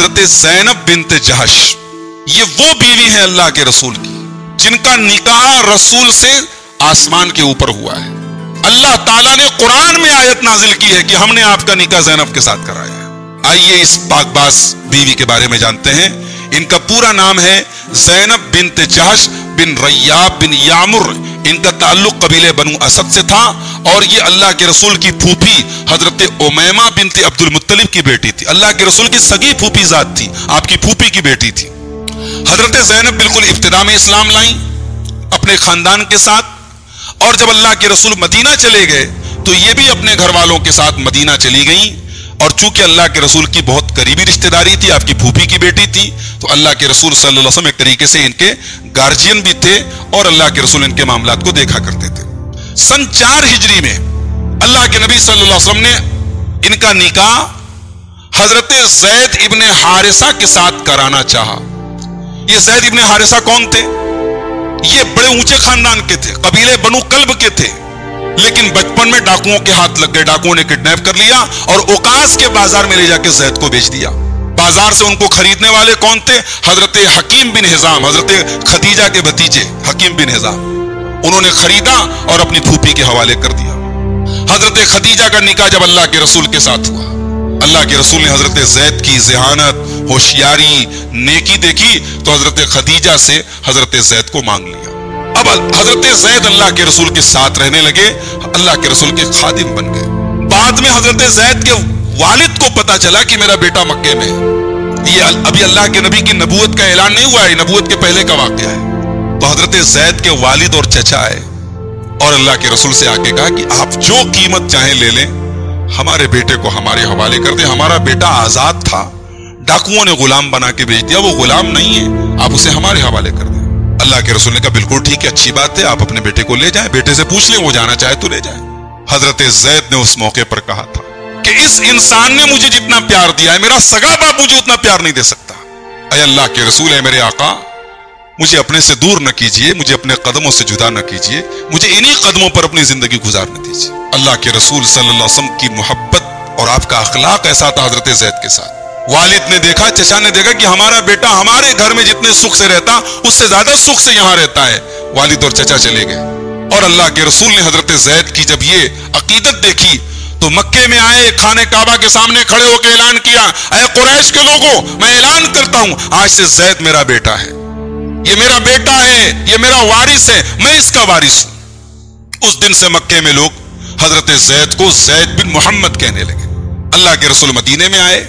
हजरत जैनब बिन्ते जहश, ये वो बीवी हैं अल्लाह के रसूल की जिनका निकाह रसूल से आसमान के ऊपर हुआ है। अल्लाह ताला ने कुरान में आयत नाजिल की है कि हमने आपका निकाह जैनब के साथ कराया है। आइए इस पाकबाज बीवी के बारे में जानते हैं। इनका पूरा नाम है ज़ैनब बिन्ते जहश बिन रैयाब बिन यामुर। इनका ताल्लुक कबीले बनु असद से था और ये अल्लाह के रसूल की फूफी हजरत उमैमा बिन्ते अब्दुल मुत्तलिब की बेटी थी। अल्लाह के रसूल की सगी फूफी जात थी, आपकी फूफी की बेटी थी। हजरत ज़ैनब बिल्कुल इब्तिदा में इस्लाम लाई अपने खानदान के साथ, और जब अल्लाह के रसूल मदीना चले गए तो ये भी अपने घर वालों के साथ मदीना चली गई। और चूंकि अल्लाह के रसूल की बहुत करीबी रिश्तेदारी थी, आपकी फूफी की बेटी थी, तो अल्लाह के रसूल सल्लल्लाहु अलैहि वसल्लम एक तरीके से इनके गार्जियन भी थे और अल्लाह के रसूल इनके मामलात को देखा करते थे। सन 4 हिजरी में अल्लाह के नबी सल्लल्लाहु अलैहि वसल्लम ने इनका निकाह हजरत ज़ैद इब्ने हारिसा के साथ कराना चाहा। ये ज़ैद इब्ने हारिसा कौन थे? ये बड़े ऊंचे खानदान के थे, कबीले बनु कल्ब के थे, लेकिन बचपन में डाकुओं के हाथ लग गए। डाकुओं ने किडनैप कर लिया और ओकास के बाजार में ले जाकर ज़ैद को बेच दिया। बाजार से उनको खरीदने वाले कौन थे? हजरत हकीम बिन हिजाम, हजरत खदीजा के भतीजे हकीम बिन हिजाम। उन्होंने खरीदा और अपनी फूफी के हवाले कर दिया। हजरत खदीजा का निकाह जब अल्लाह के रसूल के साथ हुआ, अल्लाह के रसूल ने हजरत ज़ैद की ज़हानत, होशियारी, नेकी देखी तो हजरत खदीजा से हजरत ज़ैद को मांग लिया। अब हजरत ज़ैद अल्लाह के रसूल के साथ रहने लगे, अल्लाह के रसूल के खादिम बन गए। बाद में हजरत ज़ैद के वालिद को पता चला कि मेरा बेटा मक्के में है। ये अभी अल्लाह के नबी की नबूवत का ऐलान नहीं हुआ है, नबूवत के पहले का वाक़या है। तो हजरत ज़ैद के वालिद और चचा आए और अल्लाह के रसूल से आके कहा कि आप जो कीमत चाहे ले लें, हमारे बेटे को हमारे हवाले कर दें। हमारा बेटा आजाद था, डाकुओं ने गुलाम बना के बेच दिया, वो गुलाम नहीं है, आप उसे हमारे हवाले कर दें। अल्लाह के रसूल ने कहा बिल्कुल ठीक है, अच्छी बात है, आप अपने बेटे को ले जाएं, बेटे से पूछ लें, वो जाना चाहे तो ले जाए। हजरत ज़ैद ने उस मौके पर कहा था कि इस इंसान ने मुझे जितना प्यार दिया है, मेरा सगा बाप मुझे उतना प्यार नहीं दे सकता। अय अल्लाह के रसूल, है मेरे आका, मुझे अपने से दूर न कीजिए, मुझे अपने कदमों से जुदा न कीजिए, मुझे इन्हीं कदमों पर अपनी जिंदगी गुजारने दीजिए। अल्लाह के रसूल सल्लल्लाहु अलैहि वसल्लम की मोहब्बत और आपका अखलाक ऐसा था हजरत ज़ैद के साथ। वालिद ने देखा, चचा ने देखा कि हमारा बेटा हमारे घर में जितने सुख से रहता उससे ज्यादा सुख से यहां रहता है। वालिद और चचा चले गए और अल्लाह के रसूल ने हजरत ज़ैद की जब ये अकीदत देखी तो मक्के में आए, खाने काबा के सामने खड़े होकर ऐलान किया, अय कुरैश के लोगों, मैं ऐलान करता हूं आज से ज़ैद मेरा बेटा है, ये मेरा बेटा है, ये मेरा वारिस है, मैं इसका वारिस हूं। उस दिन से मक्के में लोग हजरत ज़ैद को ज़ैद बिन मुहम्मद कहने लगे। अल्लाह के रसूल मदीने में आए,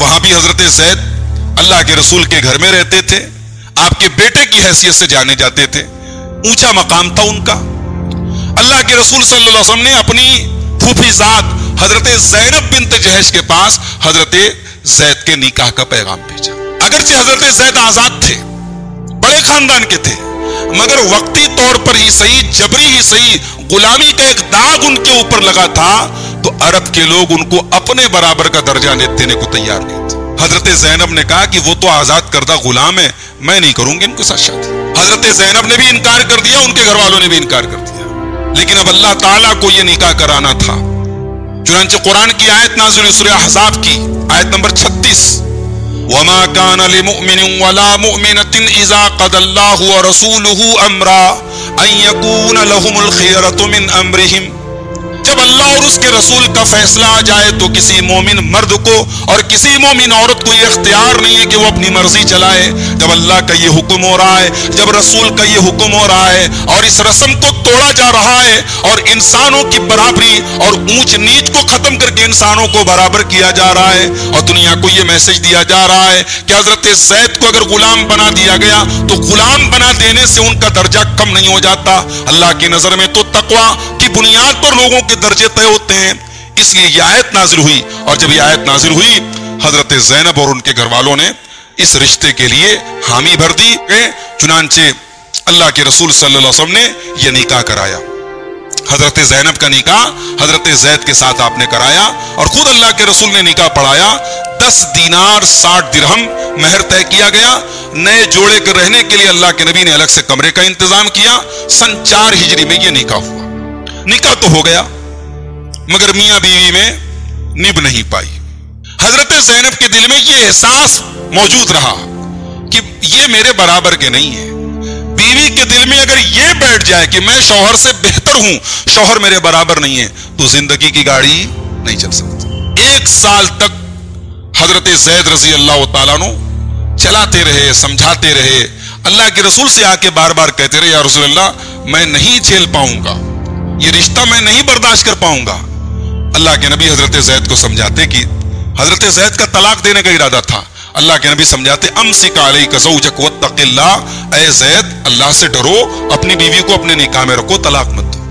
वहां भी हजरत ज़ैद अल्लाह के रसूल के घर में रहते थे, आपके बेटे की हैसियत से जाने जाते थे, ऊंचा मकाम था उनका। अल्लाह के रसूल सल्लल्लाहु अलैहि वसल्लम ने अपनी फूफी जात हजरत ज़ैनब बिन्ते जहश के पास हजरत ज़ैद के निकाह का पैगाम भेजा। अगरचे हजरत ज़ैद आजाद थे, बड़े खानदान के थे, मगर वक्ती तौर पर ही सही, जबरी ही सही, गुलामी का एक दाग उनके ऊपर लगा था, तो अरब के लोग उनको अपने बराबर का दर्जा देने को तैयार नहीं थे। हजरत ज़ैनब ने कहा कि वो तो आजाद करदा गुलाम है, मैं नहीं करूंगी इनको साथ शादी। हजरत ज़ैनब ने भी इनकार कर दिया, उनके घर वालों ने भी इनकार कर दिया, लेकिन अब अल्लाह ताला को ये निकाह कराना था। चुनांचे कुरान की आयत नाज़िल हुई, सूरे अहज़ाब की आयत नंबर 36, वमा कान लिमुमिनिन वला मुमिनतिन इज़ा क़दल्लाहु व रसूलुहु अम्रा अन यकून लहुमुल खियरतु मिन अम्रिहिम। जब अल्लाह और उसके रसूल का फैसला आ जाए तो किसी मोमिन मर्द को और किसी मोमिन औरत को यह इख्तियार नहीं है कि वो अपनी मर्जी चलाए। जब अल्लाह का ये हुक्म हो रहा है, जब रसूल का ये हुक्म हो रहा है और इस रस्म को तोड़ा जा रहा है और इंसानों की बराबरी और ऊंच नीच को खत्म करके इंसानों को बराबर किया जा रहा है और दुनिया को यह मैसेज दिया जा रहा है कि हजरत ज़ैद को अगर गुलाम बना दिया गया तो गुलाम बना देने से उनका दर्जा कम नहीं हो जाता। अल्लाह की नजर में तो तकवा की बुनियाद पर लोगों के दर्जे तय होते हैं। इसलिए यह आयत नाजिल हुई और जब यह आयत नाजिल हुई हजरत ज़ैनब और उनके घर वालों ने इस रिश्ते के लिए हामी भर दी। चुनांचे अल्लाह के रसूल सल्लल्लाहु अलैहि वसल्लम ने यह निकाह कराया। हजरत ज़ैनब का निकाह हजरत ज़ैद के साथ आपने कराया और खुद अल्लाह के रसूल ने निकाह पढ़ाया। 10 दीनार 60 दिरहम महर तय किया गया। नए जोड़े के रहने के लिए अल्लाह के नबी ने अलग से कमरे का इंतजाम किया। सन 4 हिजरी में यह निकाह हुआ। निकाह तो हो गया मगर मियां बीवी में निभ नहीं पाई। हजरत ज़ैनब के दिल में यह एहसास मौजूद रहा कि ये मेरे बराबर के नहीं है। बीवी के दिल में अगर ये बैठ जाए कि मैं शौहर से बेहतर हूं, शौहर मेरे बराबर नहीं है, तो जिंदगी की गाड़ी नहीं चल सकती। एक साल तक हजरत ज़ैद रजी अल्लाह ताला नो चलाते रहे, समझाते रहे, अल्लाह के रसूल से आके बार बार कहते रहे, या रसूल अल्लाह मैं नहीं झेल पाऊंगा, ये रिश्ता मैं नहीं बर्दाश्त कर पाऊंगा। अल्लाह के नबी हजरत ज़ैद को समझाते कि हजरत ज़ैद का तलाक देने का इरादा था। अल्लाह के नबी समझाते अम्सिक अलैक ज़ौजक वत्तक़िल्लाह, ऐ ज़ैद अल्लाह से डरो, अपनी बीवी को अपने निकाह में रखो, तलाक मत दो।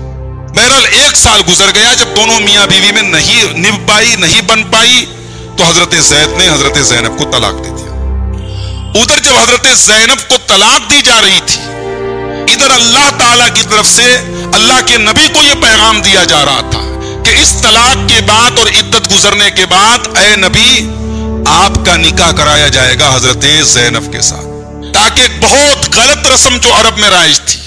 बहरहाल एक साल गुजर गया, जब दोनों मियाँ बीवी में नहीं निभ पाई, नहीं बन पाई, तो हजरत ज़ैद ने हजरत ज़ैनब को तलाक दे दिया। उधर जब हजरत ज़ैनब को तलाक दी जा रही थी, इधर अल्लाह ताला की तरफ से अल्लाह के नबी को यह पैगाम दिया जा रहा था कि इस तलाक के बाद और इद्दत गुजरने के बाद ऐ नबी आपका निकाह कराया जाएगा हजरत ज़ैनब के साथ, ताकि एक बहुत गलत रस्म जो अरब में राइज थी,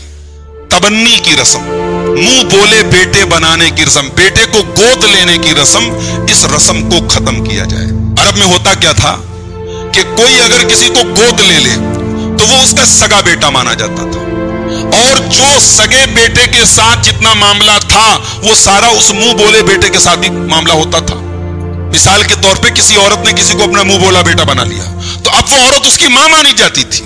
तबन्नी की रस्म, मुंह बोले बेटे बनाने की रस्म, बेटे को गोद लेने की रस्म, इस रस्म को खत्म किया जाए। अरब में होता क्या था कि कोई अगर किसी को गोद ले ले तो वो उसका सगा बेटा माना जाता था, और जो सगे बेटे के साथ जितना मामला था वो सारा उस मुंह बोले बेटे के साथ ही मामला होता था। मिसाल के तौर पे किसी औरत ने किसी को अपना मुंह बोला बेटा बना लिया, तो अब वो औरत उसकी मां मानी जाती थी,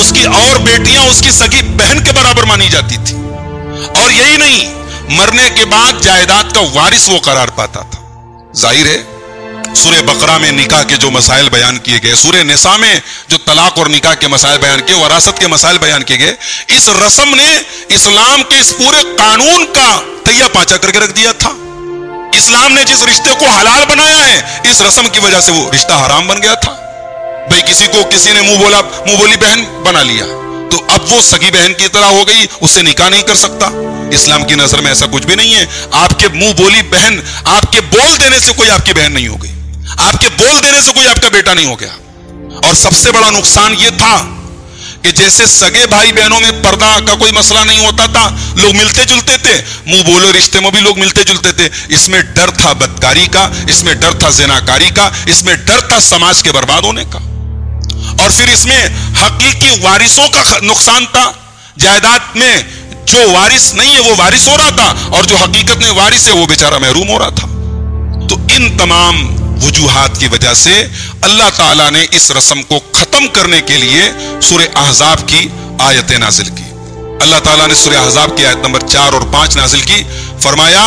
उसकी और बेटियां उसकी सगी बहन के बराबर मानी जाती थी। और यही नहीं, मरने के बाद जायदाद का वारिस वो करार पाता था। जाहिर है सूरे बकरा में निकाह के जो मसाइल बयान किए गए, सूरे निसा में जो तलाक और निकाह के मसाइल बयान किए, वरासत के मसाइल बयान किए गए, इस रस्म ने इस्लाम के इस पूरे कानून का तैया पाचा करके रख दिया था। इस्लाम ने जिस रिश्ते को हलाल बनाया है, इस रस्म की वजह से वो रिश्ता हराम बन गया था। भाई किसी ने मुंह बोली बहन बना लिया, तो अब वो सगी बहन की तरह हो गई, उससे निकाह नहीं कर सकता। इस्लाम की नजर में ऐसा कुछ भी नहीं है। आपके मुंह बोली बहन, आपके बोल देने से कोई आपकी बहन नहीं हो गई, आपके बोल देने से कोई आपका बेटा नहीं हो गया। और सबसे बड़ा नुकसान यह था कि जैसे सगे भाई बहनों में पर्दा का कोई मसला नहीं होता था, लोग मिलते जुलते थे, मुंह बोले रिश्ते में भी लोग मिलते जुलते थे, इसमें डर था बदकारी का, इसमें डर था जिनाकारी का, इसमें डर था समाज के बर्बाद होने का। और फिर इसमें हकीकी वारिसों का नुकसान था। जायदाद में जो वारिस नहीं है वो वारिस हो रहा था, और जो हकीकत में वारिस है वो बेचारा महरूम हो रहा था। तो इन तमाम वजूहात की वजह से अल्लाह ताला ने इस रस्म को खत्म करने के लिए सूरे अहज़ाब की आयतें नाजिल की। अल्लाह ताला ने सूरे अहज़ाब की आयत नंबर 4 और 5 नाजिल की। फरमाया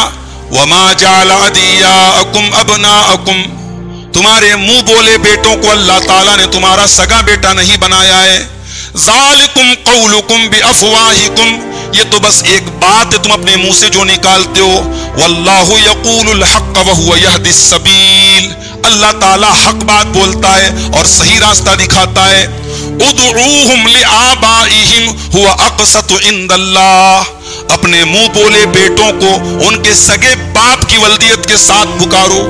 वमा जालादियाकुम अबनाकुम, तुम्हारे मुंह बोले बेटों को अल्लाह ताला ने तुम्हारा सगा बेटा नहीं बनाया है। ज़ालिकुम क़ौलुकुम बिअफ़वाहिकुम, ये तो बस एक बात है तुम अपने मुंह से जो निकालते हो। वल्लाहु यक़ूलुल हक़्क़ व हुवा यहदिस सबील, अल्लाह ताला हक बात बोलता है और सही रास्ता दिखाता है। उदऊहुम लिआबाइहिम हुवा अक़सतु इंदल्लाह, अपने मुंह बोले बेटों को उनके सगे बाप की वल्दियत के साथ पुकारो।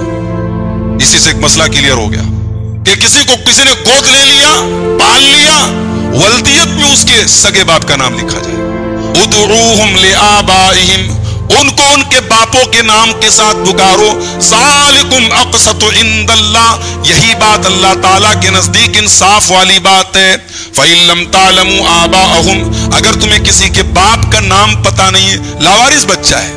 इसी से एक मसला क्लियर हो गया कि किसी ने गोद ले लिया, पाल लिया, वल्दियत में उसके सगे बाप का नाम लिखा जाए। उदऊहुम लिआबाइहिम, उनको उनके बापों के नाम के साथ पुकारो। ज़ालिकुम अक़सतु इंदल्लाह, यही बात अल्लाह ताला के नजदीक इंसाफ वाली बात है। फ़इन लम तालमू आबाअहुम, अगर तुम्हें किसी के बाप का नाम पता नहीं है, लावारिस बच्चा है,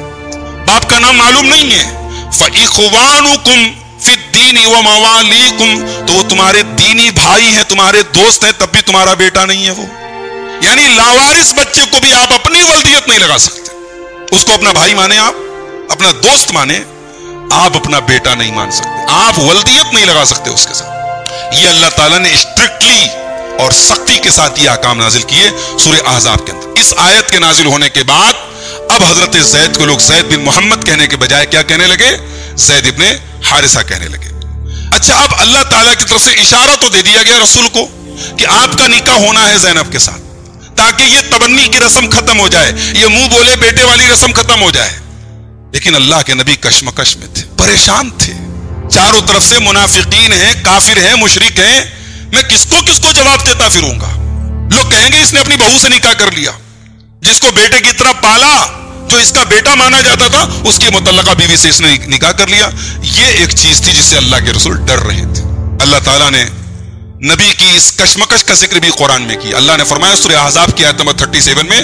बाप का नाम मालूम नहीं है, फ़इख़वानुकुम फ़िद्दीन व मवालीकुम, तो वो तुम्हारे दीनी भाई हैं, तुम्हारे दोस्त हैं, तब भी तुम्हारा बेटा नहीं है वो। यानी लावारिस बच्चे को भी आप अपनी वल्दियत नहीं लगा सकते, उसको अपना भाई माने, आप अपना दोस्त माने, आप अपना बेटा नहीं मान सकते, आप वल्दियत नहीं लगा सकते उसके साथ। ये अल्लाह ताला ने स्ट्रिक्टली और सख्ती के साथ ये आकाम नाजिल किए सूरे अहज़ाब के अंदर। इस आयत के नाजिल होने के बाद अब हजरत ज़ैद को लोग ज़ैद बिन मुहम्मद कहने के बजाय क्या कहने लगे, ज़ैद इब्ने हारिसा कहने लगे। अच्छा, अब अल्लाह ताला की तरफ से इशारा तो दे दिया गया रसूल को कि आपका निकाह होना है ज़ैनब के साथ, ताकि ये तबन्नी की रस्म खत्म हो जाए, ये मुंह बोले बेटे वाली रस्म खत्म हो जाए। लेकिन अल्लाह के नबी कश्मकश में थे, परेशान थे, चारों तरफ से मुनाफिकीन हैं, काफिर हैं, मुशरिक हैं। मैं किसको जवाब देता फिरूंगा। लोग कहेंगे इसने अपनी बहू से निकाह कर लिया, जिसको बेटे की तरह पाला, जो इसका बेटा माना जाता था उसकी मुतल्लका बीवी से इसने निकाह कर लिया। ये एक चीज थी जिससे अल्लाह के रसूल डर रहे थे। अल्लाह ताला ने नबी की इस कशमकश का जिक्र भी कुरान में किया। अल्लाह ने फरमाया सूरे अहज़ाब की आयत नंबर 37 में,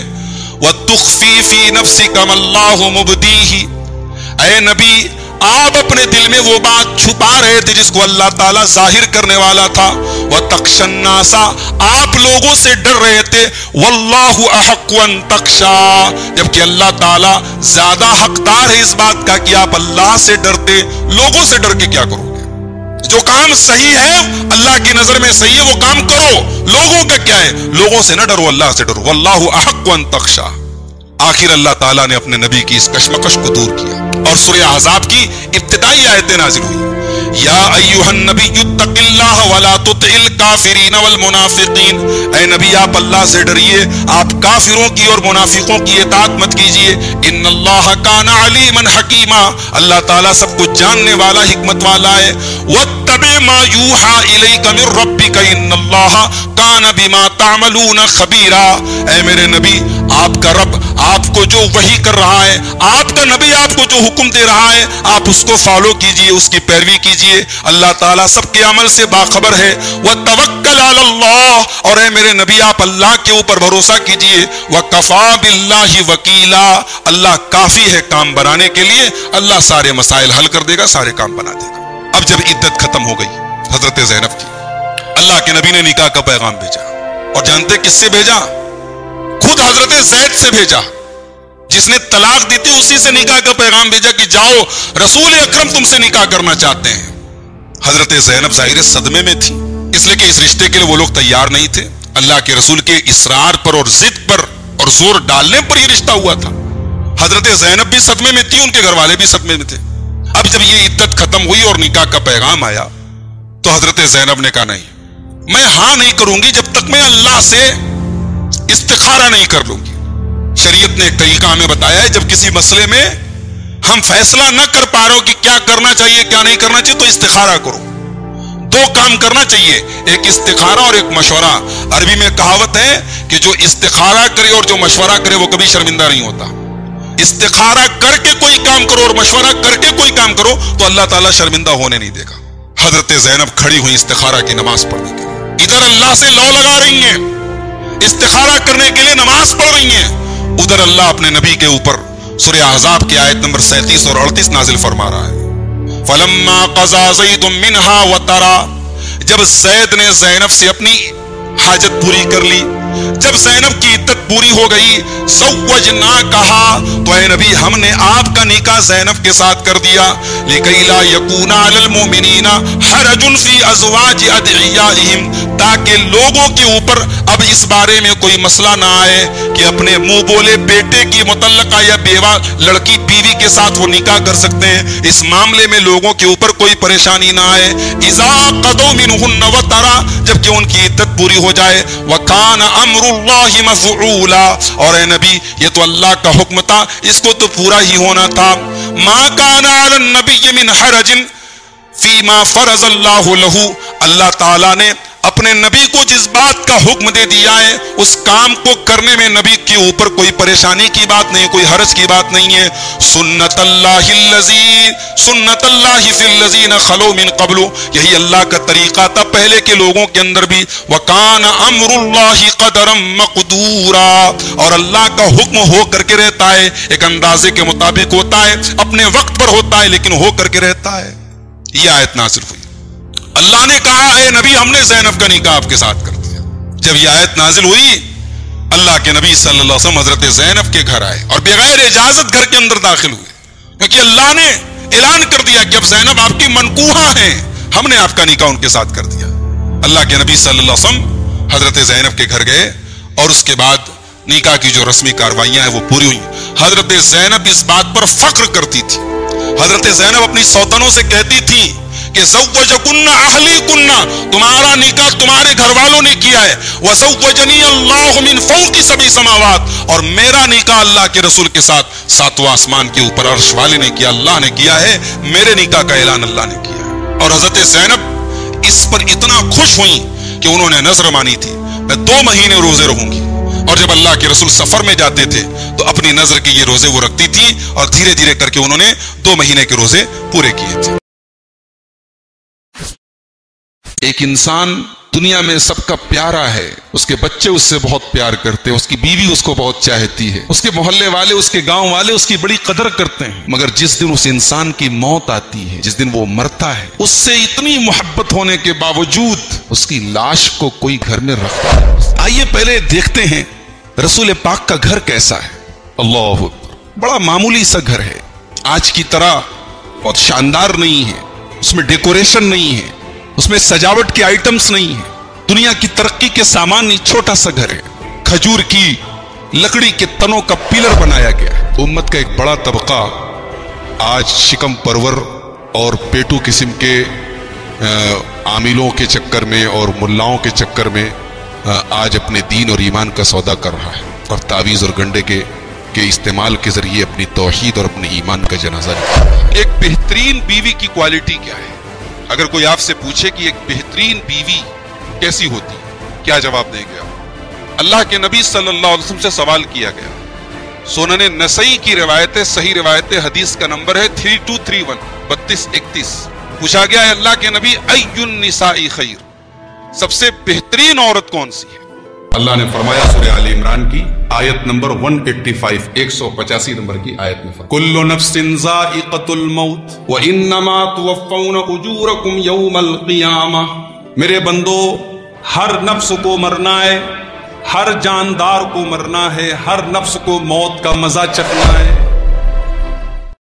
वतुख्फी फी नफ्सिका मल्लाहु मुबदीही, ऐ नबी आप अपने दिल में वो बात छुपा रहे थे जिसको अल्लाह ताला जाहिर करने वाला था। व तक्षन्नासा आप लोगों से डर रहे थे, वल्लाहु अहक्कु अन तक्षा, जबकि अल्लाह ताला ज्यादा हकदार है इस बात का कि आप अल्लाह से डरते। लोगों से डर के क्या करोगे? जो काम सही है अल्लाह की नजर में सही है वो काम करो, लोगों का क्या है? लोगों से ना डरो अल्लाह से डरो, वल्लाहु अहक्कु अन तक्षा। आखिर अल्लाह ताला ने अपने नबी की इस कशमकश को दूर किया और सूरे अहज़ाब की इब्तिदाई आयतें नाज़िल हुई। या अय्युहन नबिय्यु तक़िल्लाह वला तुतिल काफ़िरीन वल मुनाफ़िक़ीन, ऐ नबी आप अल्लाह से डरिए, आप काफिरों की और मुनाफिकों की इताअत मत कीजिए। इन्नल्लाह काना अलीमन हकीमा, अल्लाह ताला सब कुछ जानने वाला हिकमत वाला है। वत्तबि मा यूहा इलैका मिर रब्बिका इन्नल्लाह काना बिमा तामलूना खबीरा, ऐ मेरे नबी आपका रब आपको जो वही कर रहा है, आपका नबी आपको जो हुक्म दे रहा है आप उसको फॉलो कीजिए, उसकी पैरवी कीजिए। अल्लाह ताला सबके अमल से बाखबर है। वतवक्कल अलल्लाह, और ऐ मेरे नबी आप अल्लाह के ऊपर भरोसा कीजिए। वकफा बिल्लाहि वकीला, अल्लाह काफी है काम बनाने के लिए, अल्लाह सारे मसाइल हल कर देगा, सारे काम बना देगा। अब जब इद्दत खत्म हो गई हजरत ज़ैनब की, अल्लाह के नबी ने निकाह का पैगाम भेजा, और जानते किससे भेजा? खुद हजरत ज़ैद से भेजा, जिसने तलाक दी थी उसी से निकाह का पैगाम भेजा कि जाओ रसूल अकरम तुमसे निकाह करना चाहते हैं। हजरत ज़ैनब ज़ाहिर सदमे में थी, इसलिए कि इस रिश्ते के लिए वो लोग तैयार नहीं थे। अल्लाह के रसूल के इसरार पर और जिद पर और जोर डालने पर यह रिश्ता हुआ था। हजरत ज़ैनब भी सदमे में थी, उनके घर वाले भी सदमे में थे। अब जब यह इद्दत खत्म हुई और निकाह का पैगाम आया तो हजरत ज़ैनब ने कहा नहीं, मैं हां नहीं करूंगी जब तक मैं अल्लाह से इस्तिखारा नहीं कर लूंगी। शरीयत ने एक तरीका हमें बताया है, जब किसी मसले में हम फैसला न कर पा रहे हो कि क्या करना चाहिए क्या नहीं करना चाहिए तो इस्तिखारा करो। दो काम करना चाहिए, एक इस्तिखारा और एक मशवरा। अरबी में कहावत है कि जो इस्तिखारा करे और जो मशवरा करे वो कभी शर्मिंदा नहीं होता। इस्तिखारा करके कोई काम करो और मशवरा करके कोई काम करो तो अल्लाह ताला शर्मिंदा होने नहीं देगा। हजरत ज़ैनब खड़ी हुई इस्तिखारा की नमाज पढ़ने के लिए, इधर अल्लाह से लौ लगा रही है, इस्तिखारा करने के लिए नमाज पढ़ रही हैं, उधर अल्लाह अपने नबी के ऊपर सूरे अहज़ाब की आयत नंबर 37 और 38 नाजिल फरमा रहा है। फलम्मा क़ज़ा ज़ैदुम मिन्हा वतरा, जब ज़ैद ने ज़ैनब से अपनी हाजत पूरी कर ली, जब ज़ैनब की इद्दत पूरी हो गई, ज़व्वजना कहा तो ऐ नबी हमने आपका निकाह ज़ैनब के साथ कर दिया। लिकई ला यकूना अलल मोमिनीना हरजुन फी अज़वाज अदियाहिम, ताकि लोगों के ऊपर अब इस बारे में कोई मसला ना आए कि अपने मुंह बोले बेटे की मुतल्लका या बेवा लड़की बीवी के साथ वो निकाह कर सकते हैं, इस मामले में लोगों के ऊपर कोई परेशानी ना आए। इज़ा क़दौ मिनहुन्न वतरा, जबकि उनकी इद्दत पूरी हो जाए। वकान अमरुल्लाहि मफ़ऊला, और ऐ नबी ये तो अल्लाह का हुक्म था, इसको तो पूरा ही होना था। मा काना अलन नबी मिन हरजिन फीमा फ़रज़ल्लाहु लहू, अल्लाह ताला ने अपने नबी को जिस बात का हुक्म दे दिया है उस काम को करने में नबी के ऊपर कोई परेशानी की बात नहीं, कोई हरज की बात नहीं है। सुन्नतल्लाहि फिल्लज़ीना खलो मिन क़ब्लु, यही अल्लाह का तरीका था पहले के लोगों के अंदर भी। वकान अमरुल्लाहि क़दरम मक़दूरा, और अल्लाह का हुक्म हो करके रहता है, एक अंदाजे के मुताबिक होता है, अपने वक्त पर होता है लेकिन हो करके रहता है। यह आयत नाज़िल हुई। अल्लाह ने कहा है नबी हमने ज़ैनब का निकाह आपके साथ कर दिया। जब यह आयत नाजिल हुई अल्लाह के नबी सल्लल्लाहु अलैहि वसल्लम हजरत ज़ैनब के घर आए और बगैर इजाजत घर के अंदर दाखिल हुए, क्योंकि अल्लाह ने ऐलान कर दिया कि अब ज़ैनब आपकी मनकूहा है, हमने आपका निकाह उनके साथ कर दिया। अल्लाह के नबी सल्लल्लाहु अलैहि वसल्लम हजरत ज़ैनब के घर गए और उसके बाद निकाह की जो रस्मी कार्रवाइयां हैं वो पूरी हुई। हजरत ज़ैनब इस बात पर फख्र करती थी, हजरत ज़ैनब अपनी सौतनों से कहती थी कि ज़व्वजकुन्ना अहलीकुन्ना, तुम्हारा निकाह तुम्हारे घर वालों ने किया है। वज़व्वजनी अल्लाहु मिन फ़ौक़ि सबी समावात, और मेरा निकाह अल्लाह के रसूल के साथ सातों आसमान के ऊपर अर्श वाले ने किया, अल्लाह ने किया है, मेरे निकाह का ऐलान अल्लाह ने किया है। और हजरत ज़ैनब इस पर इतना खुश हुई कि उन्होंने नजर मानी थी, मैं 2 महीने रोजे रहूंगी। और जब अल्लाह के रसूल सफर में जाते थे तो अपनी नजर के ये रोजे वो रखती थी और धीरे धीरे करके उन्होंने 2 महीने के रोजे पूरे किए थे। एक इंसान दुनिया में सबका प्यारा है, उसके बच्चे उससे बहुत प्यार करते हैं, उसकी बीवी उसको बहुत चाहती है, उसके मोहल्ले वाले, उसके गांव वाले उसकी बड़ी कदर करते हैं, मगर जिस दिन उस इंसान की मौत आती है, जिस दिन वो मरता है, उससे इतनी मोहब्बत होने के बावजूद उसकी लाश को कोई घर में रखता है। आइए पहले देखते हैं रसूल पाक का घर कैसा है। अल्लाह, बड़ा मामूली सा घर है, आज की तरह बहुत शानदार नहीं है, उसमें डेकोरेशन नहीं है, उसमें सजावट के आइटम्स नहीं है, दुनिया की तरक्की के सामान, छोटा सा घर है। खजूर की लकड़ी के तनों का पिलर बनाया गया है। उम्मत का एक बड़ा तबका आज शिकम परवर और पेटू किस्म के आमिलों के चक्कर में और मुल्लाओं के चक्कर में आज अपने दीन और ईमान का सौदा कर रहा है और तावीज़ और गंडे के इस्तेमाल के जरिए अपनी तौहीद और अपने ईमान का जनाजा। एक बेहतरीन बीवी की क्वालिटी क्या है? अगर कोई आपसे पूछे कि एक बेहतरीन बीवी कैसी होती, क्या जवाब देंगे आप? अल्लाह के नबी सल्लल्लाहु अलैहि वसल्लम से सवाल किया गया। सुनने नसई की रिवायतें, सही रिवायतें, हदीस का नंबर है 3231 3231। पूछा गया है अल्लाह के नबी अय्युन निसाई खैर, सबसे बेहतरीन औरत कौन सी है? अल्लाह ने फरमाया सूरे अली इमरान की आयत नंबर 185 185 नंबर की आयत में, कुल्लु नफ्सिन ज़ाइक़तुल मौत व इन्नमा तुवफ़्फ़ौना उजूरकुम यौमल क़ियामा, मेरे बंदो हर नफ्स को मरना है, हर जानदार को मरना है, हर नफ्स को मौत का मजा चखना है।